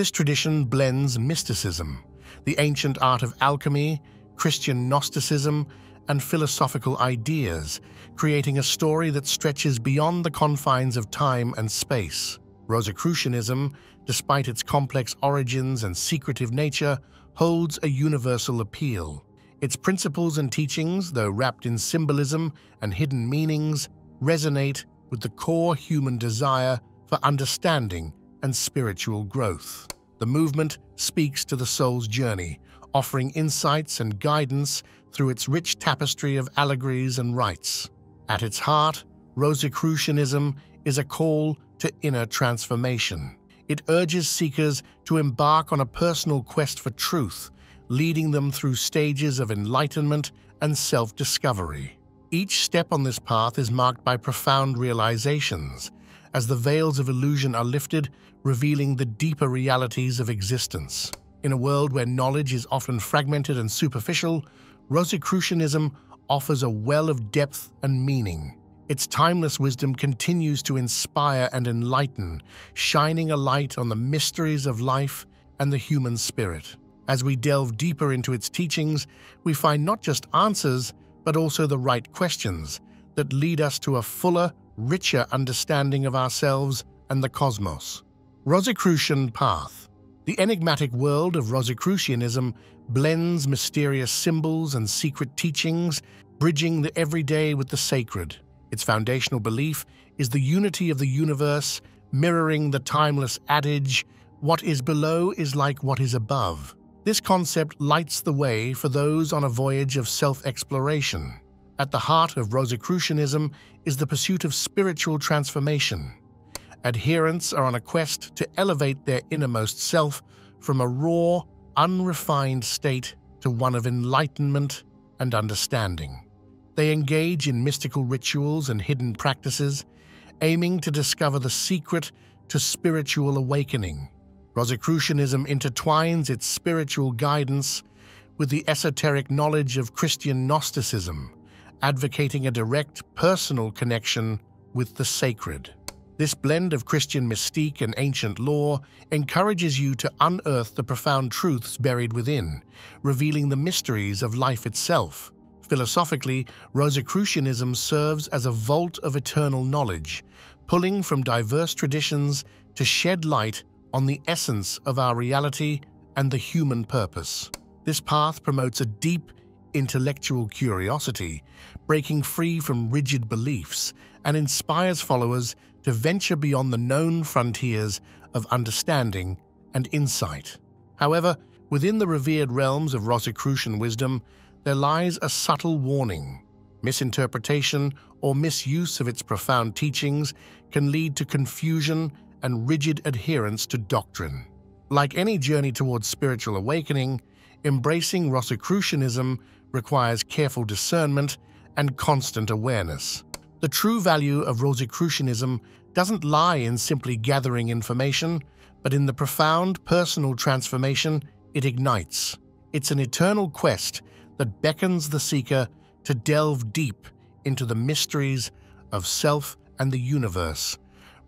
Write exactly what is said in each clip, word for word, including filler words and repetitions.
This tradition blends mysticism, the ancient art of alchemy, Christian Gnosticism, and philosophical ideas, creating a story that stretches beyond the confines of time and space. Rosicrucianism, despite its complex origins and secretive nature, holds a universal appeal. Its principles and teachings, though wrapped in symbolism and hidden meanings, resonate with the core human desire for understanding and spiritual growth. The movement speaks to the soul's journey, offering insights and guidance through its rich tapestry of allegories and rites. At its heart, Rosicrucianism is a call to inner transformation. It urges seekers to embark on a personal quest for truth, leading them through stages of enlightenment and self-discovery. Each step on this path is marked by profound realizations, as the veils of illusion are lifted, revealing the deeper realities of existence. In a world where knowledge is often fragmented and superficial, Rosicrucianism offers a well of depth and meaning. Its timeless wisdom continues to inspire and enlighten, shining a light on the mysteries of life and the human spirit. As we delve deeper into its teachings, we find not just answers, but also the right questions that lead us to a fuller, richer understanding of ourselves and the cosmos. Rosicrucian path. The enigmatic world of Rosicrucianism blends mysterious symbols and secret teachings, bridging the everyday with the sacred. Its foundational belief is the unity of the universe, mirroring the timeless adage, "What is below is like what is above." This concept lights the way for those on a voyage of self-exploration. At the heart of Rosicrucianism is the pursuit of spiritual transformation. Adherents are on a quest to elevate their innermost self from a raw, unrefined state to one of enlightenment and understanding. They engage in mystical rituals and hidden practices, aiming to discover the secret to spiritual awakening. Rosicrucianism intertwines its spiritual guidance with the esoteric knowledge of Christian Gnosticism, advocating a direct, personal connection with the sacred. This blend of Christian mystique and ancient lore encourages you to unearth the profound truths buried within, revealing the mysteries of life itself. Philosophically, Rosicrucianism serves as a vault of eternal knowledge, pulling from diverse traditions to shed light on the essence of our reality and the human purpose. This path promotes a deep intellectual curiosity, breaking free from rigid beliefs, and inspires followers to venture beyond the known frontiers of understanding and insight. However, within the revered realms of Rosicrucian wisdom, there lies a subtle warning. Misinterpretation or misuse of its profound teachings can lead to confusion and rigid adherence to doctrine. Like any journey towards spiritual awakening, embracing Rosicrucianism requires careful discernment and constant awareness. The true value of Rosicrucianism doesn't lie in simply gathering information, but in the profound personal transformation it ignites. It's an eternal quest that beckons the seeker to delve deep into the mysteries of self and the universe,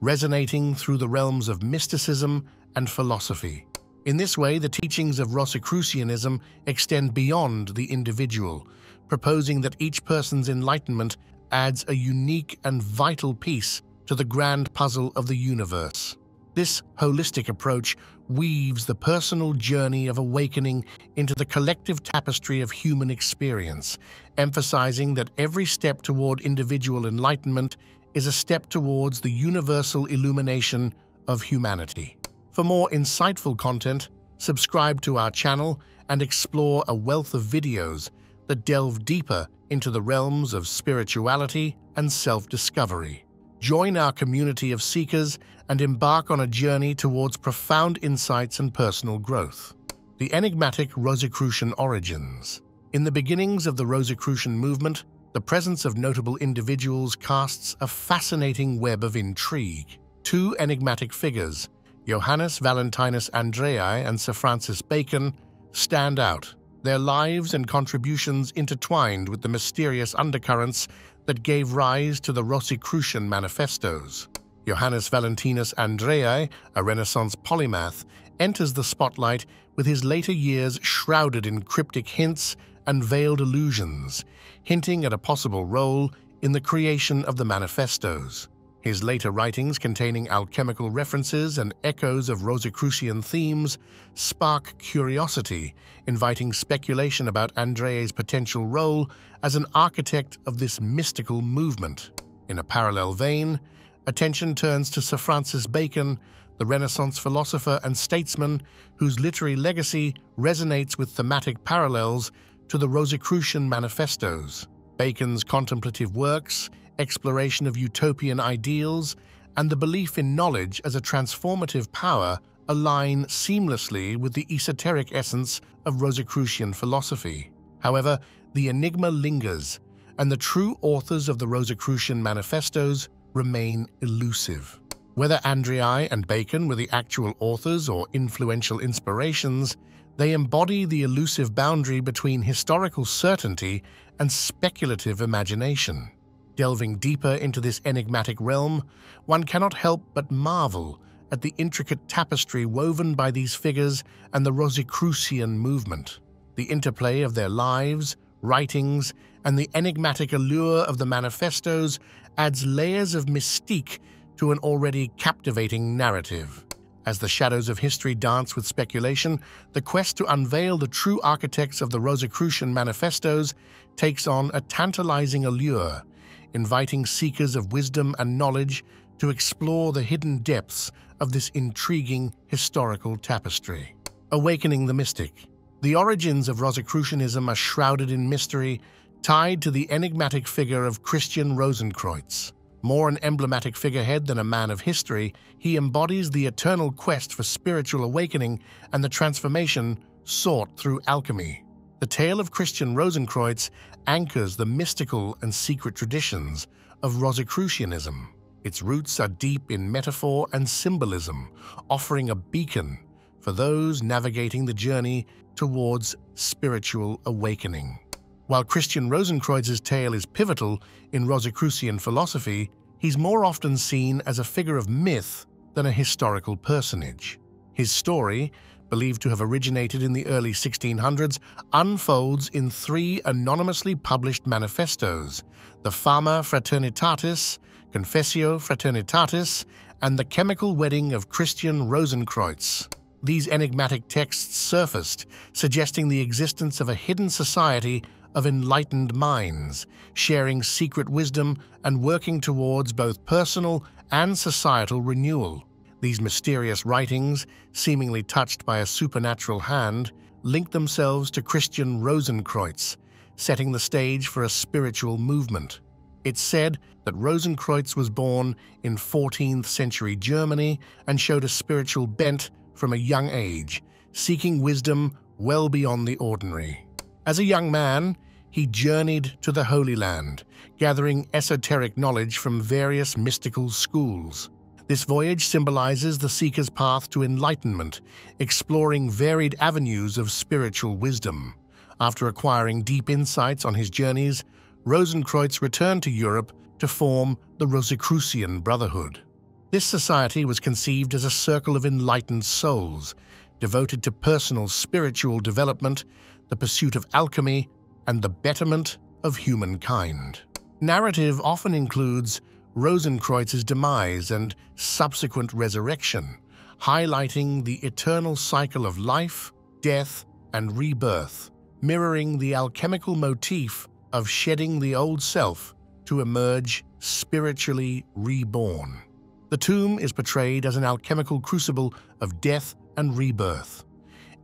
resonating through the realms of mysticism and philosophy. In this way, the teachings of Rosicrucianism extend beyond the individual, proposing that each person's enlightenment adds a unique and vital piece to the grand puzzle of the universe. This holistic approach weaves the personal journey of awakening into the collective tapestry of human experience, emphasizing that every step toward individual enlightenment is a step towards the universal illumination of humanity. For more insightful content, subscribe to our channel and explore a wealth of videos that delve deeper into the realms of spirituality and self-discovery. Join our community of seekers and embark on a journey towards profound insights and personal growth. The enigmatic Rosicrucian origins. In the beginnings of the Rosicrucian movement, the presence of notable individuals casts a fascinating web of intrigue. Two enigmatic figures, Johannes Valentinus Andreae and Sir Francis Bacon, stand out, their lives and contributions intertwined with the mysterious undercurrents that gave rise to the Rosicrucian manifestos. Johannes Valentinus Andreae, a Renaissance polymath, enters the spotlight with his later years shrouded in cryptic hints and veiled allusions, hinting at a possible role in the creation of the manifestos. His later writings, containing alchemical references and echoes of Rosicrucian themes, spark curiosity, inviting speculation about Andreae's potential role as an architect of this mystical movement. In a parallel vein, attention turns to Sir Francis Bacon, the Renaissance philosopher and statesman whose literary legacy resonates with thematic parallels to the Rosicrucian manifestos. Bacon's contemplative works, exploration of utopian ideals, and the belief in knowledge as a transformative power align seamlessly with the esoteric essence of Rosicrucian philosophy. However, the enigma lingers, and the true authors of the Rosicrucian manifestos remain elusive. Whether Andreae and Bacon were the actual authors or influential inspirations, they embody the elusive boundary between historical certainty and speculative imagination. Delving deeper into this enigmatic realm, one cannot help but marvel at the intricate tapestry woven by these figures and the Rosicrucian movement. The interplay of their lives, writings, and the enigmatic allure of the manifestos adds layers of mystique to an already captivating narrative. As the shadows of history dance with speculation, the quest to unveil the true architects of the Rosicrucian manifestos takes on a tantalizing allure, inviting seekers of wisdom and knowledge to explore the hidden depths of this intriguing historical tapestry. Awakening the mystic. The origins of Rosicrucianism are shrouded in mystery, tied to the enigmatic figure of Christian Rosenkreutz. More an emblematic figurehead than a man of history, he embodies the eternal quest for spiritual awakening and the transformation sought through alchemy. The tale of Christian Rosenkreutz anchors the mystical and secret traditions of Rosicrucianism. Its roots are deep in metaphor and symbolism, offering a beacon for those navigating the journey towards spiritual awakening. While Christian Rosenkreuz's tale is pivotal in Rosicrucian philosophy, he's more often seen as a figure of myth than a historical personage. His story, believed to have originated in the early sixteen hundreds, unfolds in three anonymously published manifestos, the Fama Fraternitatis, Confessio Fraternitatis, and the Chemical Wedding of Christian Rosenkreutz. These enigmatic texts surfaced, suggesting the existence of a hidden society of enlightened minds, sharing secret wisdom and working towards both personal and societal renewal. These mysterious writings, seemingly touched by a supernatural hand, link themselves to Christian Rosenkreutz, setting the stage for a spiritual movement. It's said that Rosenkreutz was born in fourteenth century Germany and showed a spiritual bent from a young age, seeking wisdom well beyond the ordinary. As a young man, he journeyed to the Holy Land, gathering esoteric knowledge from various mystical schools. This voyage symbolizes the seeker's path to enlightenment, exploring varied avenues of spiritual wisdom. After acquiring deep insights on his journeys, Rosenkreutz returned to Europe to form the Rosicrucian Brotherhood. This society was conceived as a circle of enlightened souls, devoted to personal spiritual development, the pursuit of alchemy, and the betterment of humankind. Narrative often includes Rosenkreuz's demise and subsequent resurrection, highlighting the eternal cycle of life, death, and rebirth, mirroring the alchemical motif of shedding the old self to emerge spiritually reborn. The tomb is portrayed as an alchemical crucible of death and rebirth.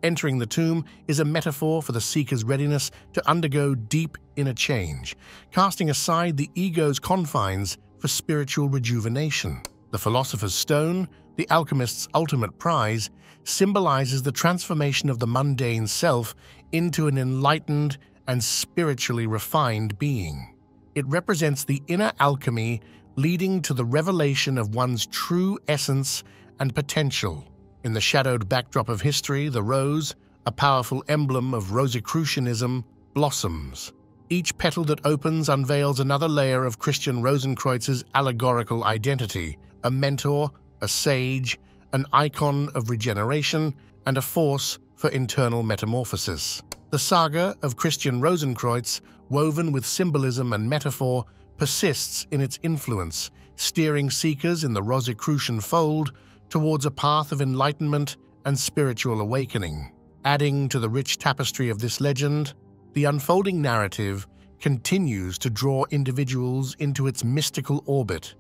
Entering the tomb is a metaphor for the seeker's readiness to undergo deep inner change, casting aside the ego's confines for spiritual rejuvenation. The philosopher's stone, the alchemist's ultimate prize, symbolizes the transformation of the mundane self into an enlightened and spiritually refined being. It represents the inner alchemy leading to the revelation of one's true essence and potential. In the shadowed backdrop of history, the rose, a powerful emblem of Rosicrucianism, blossoms. Each petal that opens unveils another layer of Christian Rosenkreuz's allegorical identity, a mentor, a sage, an icon of regeneration, and a force for internal metamorphosis. The saga of Christian Rosenkreutz, woven with symbolism and metaphor, persists in its influence, steering seekers in the Rosicrucian fold towards a path of enlightenment and spiritual awakening. Adding to the rich tapestry of this legend, the unfolding narrative continues to draw individuals into its mystical orbit,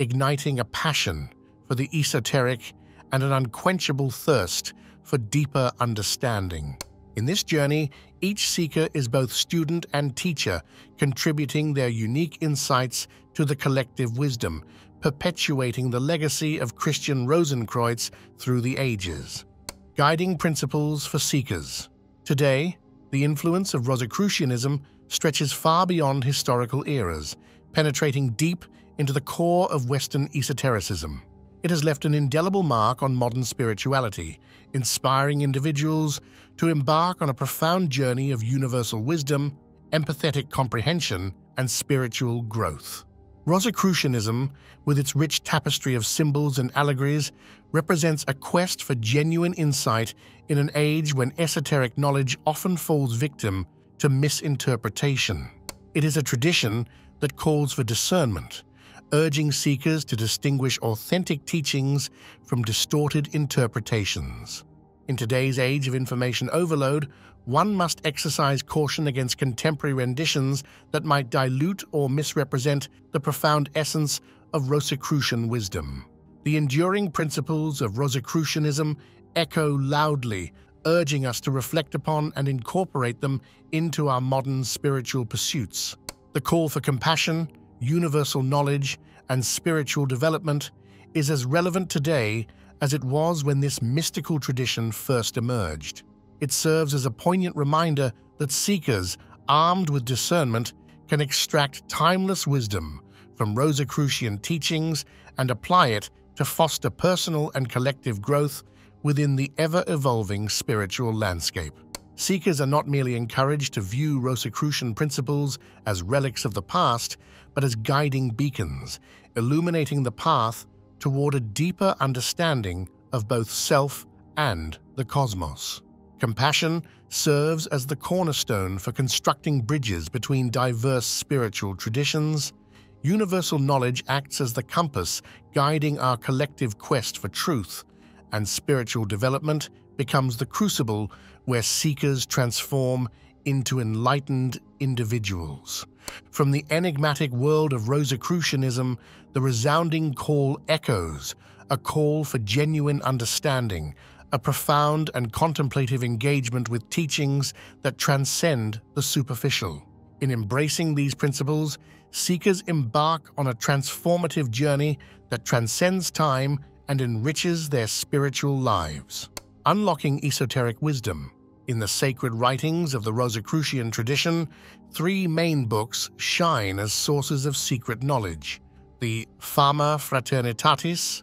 igniting a passion for the esoteric and an unquenchable thirst for deeper understanding. In this journey, each seeker is both student and teacher, contributing their unique insights to the collective wisdom, perpetuating the legacy of Christian Rosenkreutz through the ages. Guiding principles for seekers. Today, the influence of Rosicrucianism stretches far beyond historical eras, penetrating deep into the core of Western esotericism. It has left an indelible mark on modern spirituality, inspiring individuals to embark on a profound journey of universal wisdom, empathetic comprehension, and spiritual growth. Rosicrucianism, with its rich tapestry of symbols and allegories, represents a quest for genuine insight in an age when esoteric knowledge often falls victim to misinterpretation. It is a tradition that calls for discernment, urging seekers to distinguish authentic teachings from distorted interpretations. In today's age of information overload, one must exercise caution against contemporary renditions that might dilute or misrepresent the profound essence of Rosicrucian wisdom. The enduring principles of Rosicrucianism echo loudly, urging us to reflect upon and incorporate them into our modern spiritual pursuits. The call for compassion, universal knowledge, and spiritual development is as relevant today as it was when this mystical tradition first emerged. It serves as a poignant reminder that seekers, armed with discernment, can extract timeless wisdom from Rosicrucian teachings and apply it to foster personal and collective growth within the ever-evolving spiritual landscape. Seekers are not merely encouraged to view Rosicrucian principles as relics of the past, but as guiding beacons, illuminating the path toward a deeper understanding of both self and the cosmos. Compassion serves as the cornerstone for constructing bridges between diverse spiritual traditions. Universal knowledge acts as the compass guiding our collective quest for truth, and spiritual development becomes the crucible where seekers transform into enlightened individuals. From the enigmatic world of Rosicrucianism, the resounding call echoes, a call for genuine understanding, a profound and contemplative engagement with teachings that transcend the superficial. In embracing these principles, seekers embark on a transformative journey that transcends time and enriches their spiritual lives. Unlocking esoteric wisdom. In the sacred writings of the Rosicrucian tradition, three main books shine as sources of secret knowledge: the Fama Fraternitatis,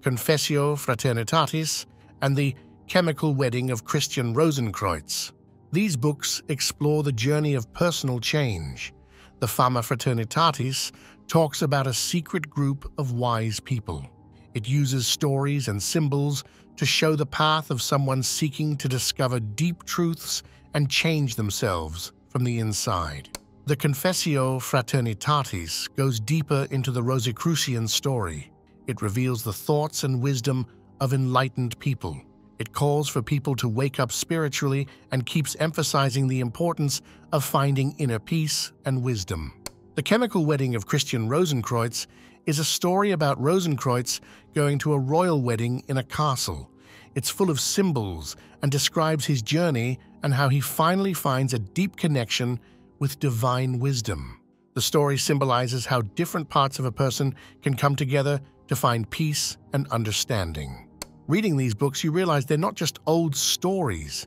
Confessio Fraternitatis, and the Chemical Wedding of Christian Rosenkreutz. These books explore the journey of personal change. The Fama Fraternitatis talks about a secret group of wise people. It uses stories and symbols to show the path of someone seeking to discover deep truths and change themselves from the inside. The Confessio Fraternitatis goes deeper into the Rosicrucian story. It reveals the thoughts and wisdom of enlightened people. It calls for people to wake up spiritually and keeps emphasizing the importance of finding inner peace and wisdom. The Chemical Wedding of Christian Rosenkreutz is a story about Rosenkreutz going to a royal wedding in a castle. It's full of symbols and describes his journey and how he finally finds a deep connection with divine wisdom. The story symbolizes how different parts of a person can come together to find peace and understanding. Reading these books, you realize they're not just old stories.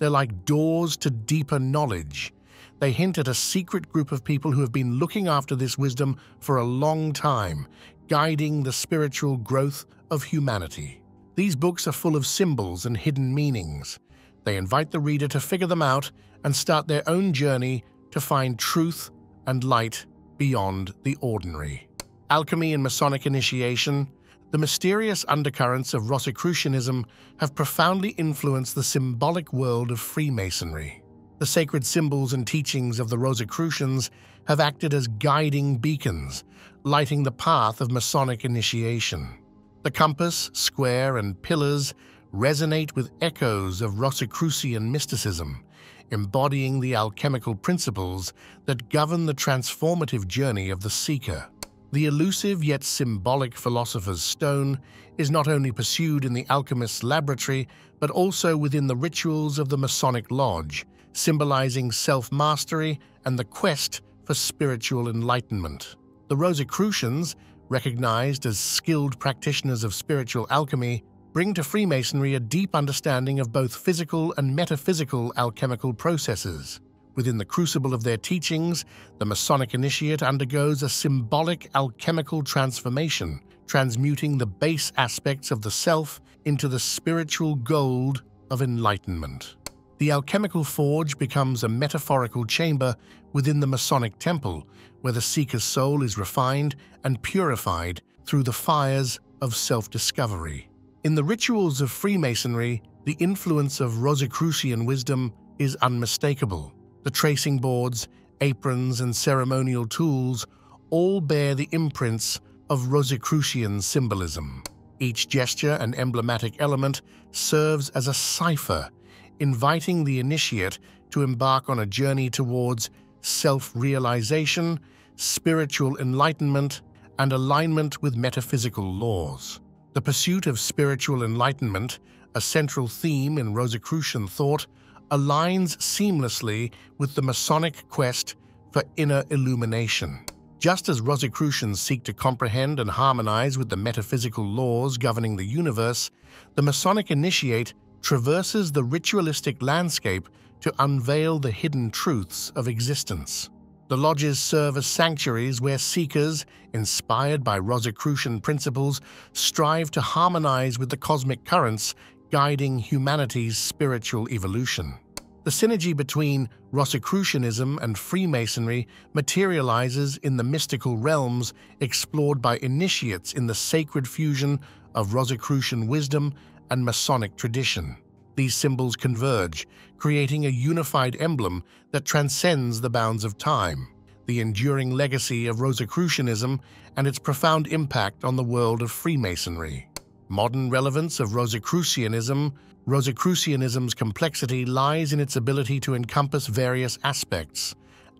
They're like doors to deeper knowledge. They hint at a secret group of people who have been looking after this wisdom for a long time, guiding the spiritual growth of humanity. These books are full of symbols and hidden meanings. They invite the reader to figure them out and start their own journey to find truth and light beyond the ordinary. Alchemy and Masonic initiation. the mysterious undercurrents of Rosicrucianism have profoundly influenced the symbolic world of Freemasonry. The sacred symbols and teachings of the Rosicrucians have acted as guiding beacons, lighting the path of Masonic initiation. The compass, square, and pillars resonate with echoes of Rosicrucian mysticism, embodying the alchemical principles that govern the transformative journey of the seeker. The elusive yet symbolic philosopher's stone is not only pursued in the alchemist's laboratory, but also within the rituals of the Masonic Lodge, symbolizing self-mastery and the quest for spiritual enlightenment. The Rosicrucians, recognized as skilled practitioners of spiritual alchemy, bring to Freemasonry a deep understanding of both physical and metaphysical alchemical processes. Within the crucible of their teachings, the Masonic initiate undergoes a symbolic alchemical transformation, transmuting the base aspects of the self into the spiritual gold of enlightenment. The alchemical forge becomes a metaphorical chamber within the Masonic temple, where the seeker's soul is refined and purified through the fires of self-discovery. In the rituals of Freemasonry, the influence of Rosicrucian wisdom is unmistakable. The tracing boards, aprons, and ceremonial tools all bear the imprints of Rosicrucian symbolism. Each gesture and emblematic element serves as a cipher, inviting the initiate to embark on a journey towards self-realization, spiritual enlightenment, and alignment with metaphysical laws. The pursuit of spiritual enlightenment, a central theme in Rosicrucian thought, aligns seamlessly with the Masonic quest for inner illumination. Just as Rosicrucians seek to comprehend and harmonize with the metaphysical laws governing the universe, the Masonic initiate traverses the ritualistic landscape to unveil the hidden truths of existence. The lodges serve as sanctuaries where seekers, inspired by Rosicrucian principles, strive to harmonize with the cosmic currents guiding humanity's spiritual evolution. The synergy between Rosicrucianism and Freemasonry materializes in the mystical realms explored by initiates in the sacred fusion of Rosicrucian wisdom and Masonic tradition. These symbols converge, creating a unified emblem that transcends the bounds of time. The enduring legacy of Rosicrucianism and its profound impact on the world of Freemasonry. Modern relevance of Rosicrucianism. Rosicrucianism's complexity lies in its ability to encompass various aspects: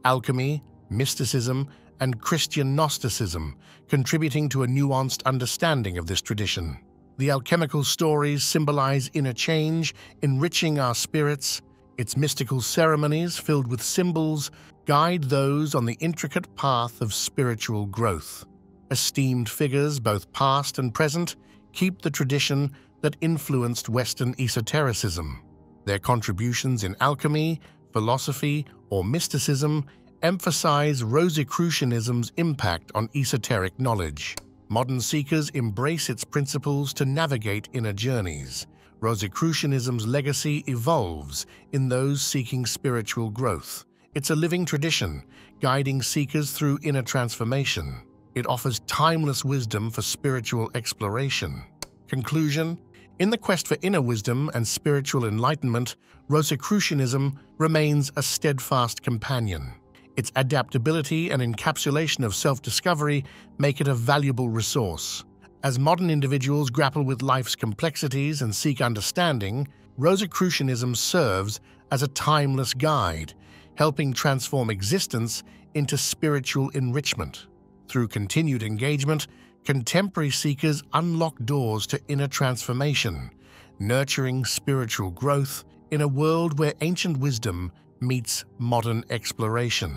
alchemy, mysticism, and Christian Gnosticism, contributing to a nuanced understanding of this tradition. The alchemical stories symbolize interchange, enriching our spirits. Its mystical ceremonies, filled with symbols, guide those on the intricate path of spiritual growth. Esteemed figures, both past and present, keep the tradition that influenced Western esotericism. Their contributions in alchemy, philosophy, or mysticism emphasize Rosicrucianism's impact on esoteric knowledge. Modern seekers embrace its principles to navigate inner journeys. Rosicrucianism's legacy evolves in those seeking spiritual growth. It's a living tradition, guiding seekers through inner transformation. It offers timeless wisdom for spiritual exploration. Conclusion: in the quest for inner wisdom and spiritual enlightenment, Rosicrucianism remains a steadfast companion. Its adaptability and encapsulation of self-discovery make it a valuable resource. As modern individuals grapple with life's complexities and seek understanding, Rosicrucianism serves as a timeless guide, helping transform existence into spiritual enrichment. Through continued engagement, contemporary seekers unlock doors to inner transformation, nurturing spiritual growth in a world where ancient wisdom meets modern exploration.